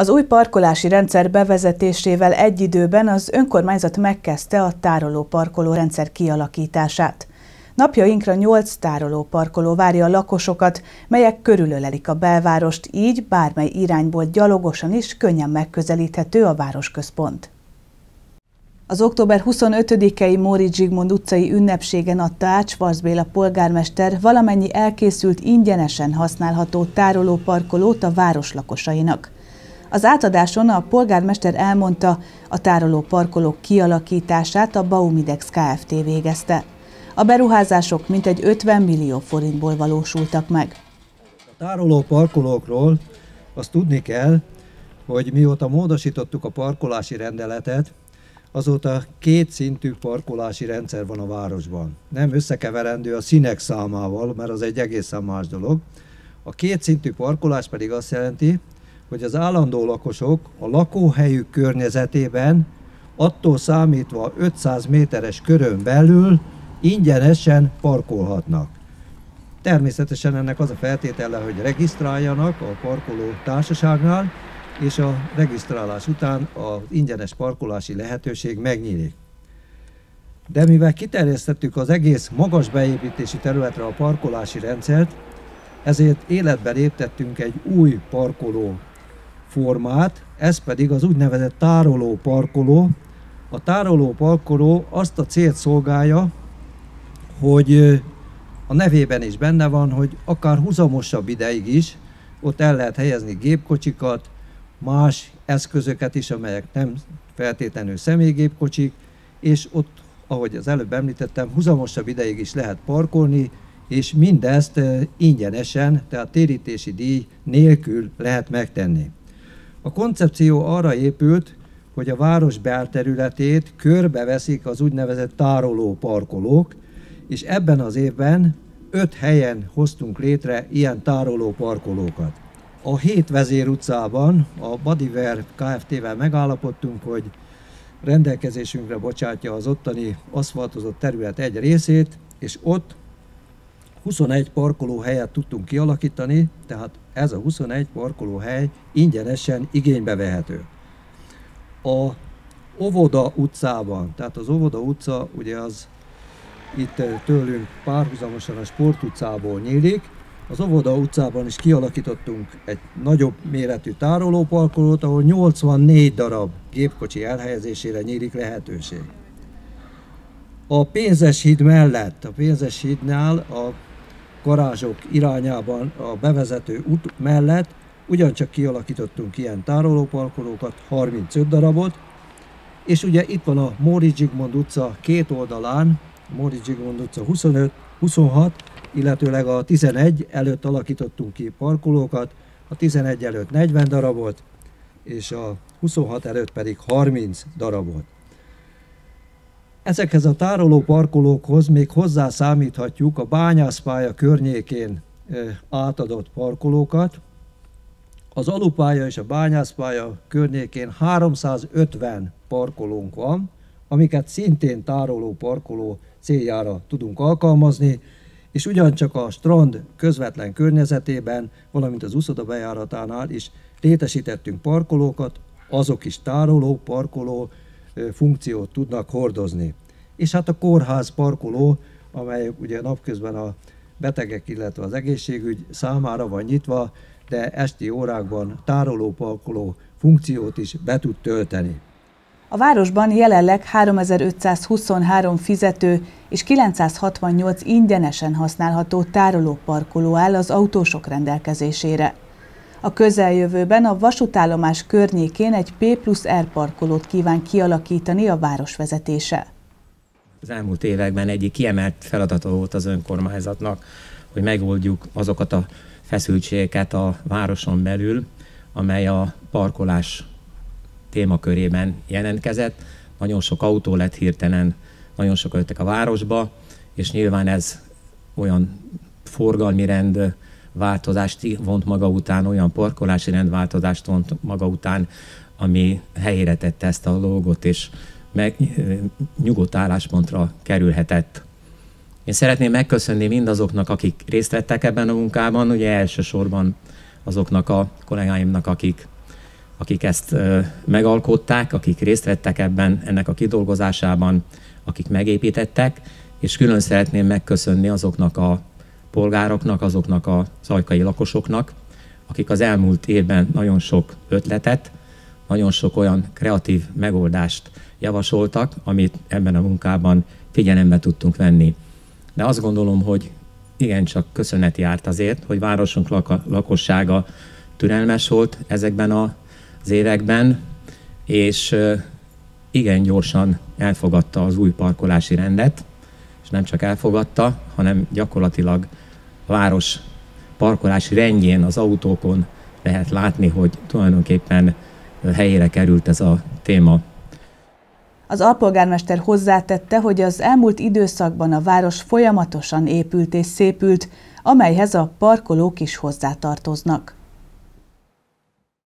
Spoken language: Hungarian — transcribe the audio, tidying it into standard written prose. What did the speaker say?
Az új parkolási rendszer bevezetésével egy időben az önkormányzat megkezdte a tároló-parkoló rendszer kialakítását. Napjainkra 8 tároló-parkoló várja a lakosokat, melyek körülölelik a belvárost, így bármely irányból gyalogosan is könnyen megközelíthető a városközpont. Az október 25-i Móricz Zsigmond utcai ünnepségen adta Ács Varsz Béla polgármester valamennyi elkészült ingyenesen használható tárolóparkolót a város lakosainak. Az átadáson a polgármester elmondta, a tárolóparkolók kialakítását a Baumidex Kft. Végezte. A beruházások mintegy 50 millió forintból valósultak meg. A tárolóparkolókról azt tudni kell, hogy mióta módosítottuk a parkolási rendeletet, azóta kétszintű parkolási rendszer van a városban. Nem összekeverendő a színek számával, mert az egy egészen más dolog. A kétszintű parkolás pedig azt jelenti, hogy az állandó lakosok a lakóhelyük környezetében attól számítva 500 méteres körön belül ingyenesen parkolhatnak. Természetesen ennek az a feltétele, hogy regisztráljanak a parkoló társaságnál, és a regisztrálás után az ingyenes parkolási lehetőség megnyílik. De mivel kiterjesztettük az egész magas beépítési területre a parkolási rendszert, ezért életbe léptettünk egy új parkoló formát, ez pedig az úgynevezett tároló parkoló. A tároló parkoló azt a célt szolgálja, hogy a nevében is benne van, hogy akár huzamosabb ideig is ott el lehet helyezni gépkocsikat, más eszközöket is, amelyek nem feltétlenül személygépkocsik, és ott, ahogy az előbb említettem, huzamosabb ideig is lehet parkolni, és mindezt ingyenesen, tehát térítési díj nélkül lehet megtenni. A koncepció arra épült, hogy a város belterületét körbeveszik az úgynevezett tároló parkolók, és ebben az évben 5 helyen hoztunk létre ilyen tároló parkolókat. A Hétvezér utcában a Badiver Kft.-vel megállapodtunk, hogy rendelkezésünkre bocsátja az ottani aszfaltozott terület egy részét, és ott 21 parkolóhelyet tudtunk kialakítani, tehát ez a 21 parkolóhely ingyenesen igénybe vehető. A Óvoda utcában, tehát az Óvoda utca, ugye az itt tőlünk párhuzamosan a Sport utcából nyílik, az Óvoda utcában is kialakítottunk egy nagyobb méretű tárolóparkolót, ahol 84 darab gépkocsi elhelyezésére nyílik lehetőség. A Pénzes híd mellett, a Pénzes hídnál a garázsok irányában a bevezető út mellett ugyancsak kialakítottunk ilyen tárolóparkolókat, 35 darabot, és ugye itt van a Móricz Zsigmond utca két oldalán, Móricz Zsigmond utca 25, 26, illetőleg a 11 előtt alakítottunk ki parkolókat, a 11 előtt 40 darabot, és a 26 előtt pedig 30 darabot. Ezekhez a tároló parkolókhoz még hozzászámíthatjuk a bányászpálya környékén átadott parkolókat. Az alupálya és a bányászpálya környékén 350 parkolónk van, amiket szintén tároló parkoló céljára tudunk alkalmazni, és ugyancsak a strand közvetlen környezetében, valamint az úszoda bejáratánál is létesítettünk parkolókat, azok is tároló parkoló funkciót tudnak hordozni. És hát a kórház parkoló, amely ugye napközben a betegek, illetve az egészségügy számára van nyitva, de esti órákban tároló parkoló funkciót is be tud tölteni. A városban jelenleg 3523 fizető és 968 ingyenesen használható tárolóparkoló áll az autósok rendelkezésére. A közeljövőben a vasútállomás környékén egy P+R parkolót kíván kialakítani a városvezetése. Az elmúlt években egyik kiemelt feladata volt az önkormányzatnak, hogy megoldjuk azokat a feszültségeket a városon belül, amely a parkolás témakörében jelentkezett. Nagyon sok autó lett hirtelen, nagyon sok jöttek a városba, és nyilván ez olyan forgalmi rend változást vont maga után, olyan parkolási rendváltozást vont maga után, ami helyére tette ezt a dolgot, és nyugodt álláspontra kerülhetett. Én szeretném megköszönni mindazoknak, akik részt vettek ebben a munkában, ugye elsősorban azoknak a kollégáimnak, akik akik ezt megalkották, akik részt vettek ebben, ennek a kidolgozásában, akik megépítettek, és külön szeretném megköszönni azoknak a polgároknak, azoknak a ajkai lakosoknak, akik az elmúlt évben nagyon sok ötletet, nagyon sok olyan kreatív megoldást javasoltak, amit ebben a munkában figyelembe tudtunk venni. De azt gondolom, hogy igencsak köszönet járt azért, hogy városunk lakossága türelmes volt ezekben az években, és igen gyorsan elfogadta az új parkolási rendet, és nem csak elfogadta, hanem gyakorlatilag a város parkolási rendjén, az autókon lehet látni, hogy tulajdonképpen helyére került ez a téma. Az alpolgármester hozzátette, hogy az elmúlt időszakban a város folyamatosan épült és szépült, amelyhez a parkolók is hozzátartoznak.